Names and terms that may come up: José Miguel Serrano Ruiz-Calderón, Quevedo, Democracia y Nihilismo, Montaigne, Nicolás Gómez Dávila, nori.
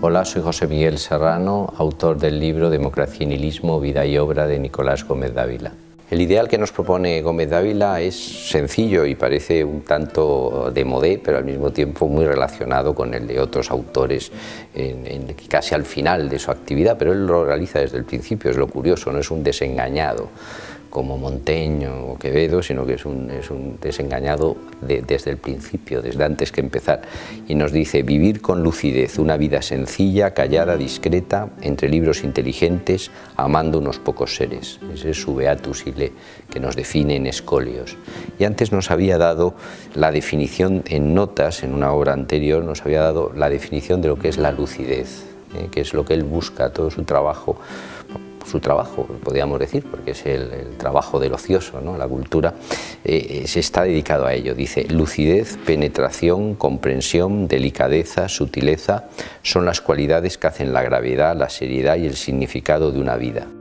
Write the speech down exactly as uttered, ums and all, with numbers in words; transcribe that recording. Hola, soy José Miguel Serrano, autor del libro Democracia y Nihilismo, vida y obra de Nicolás Gómez Dávila. El ideal que nos propone Gómez Dávila es sencillo y parece un tanto demodé, pero al mismo tiempo muy relacionado con el de otros autores en, en, casi al final de su actividad, pero él lo realiza desde el principio, es lo curioso, no es un desengañado como Monteño o Quevedo, sino que es un, es un desengañado de, desde el principio, desde antes que empezar. Y nos dice: vivir con lucidez, una vida sencilla, callada, discreta, entre libros inteligentes, amando unos pocos seres. Ese es su beatus ile, que nos define en Escolios. Y antes nos había dado la definición en Notas, en una obra anterior, nos había dado la definición de lo que es la lucidez, eh, que es lo que él busca, todo su trabajo. su trabajo, podríamos decir, porque es el, el trabajo del ocioso, ¿no? La cultura eh, se está dedicado a ello. Dice: lucidez, penetración, comprensión, delicadeza, sutileza son las cualidades que hacen la gravedad, la seriedad y el significado de una vida.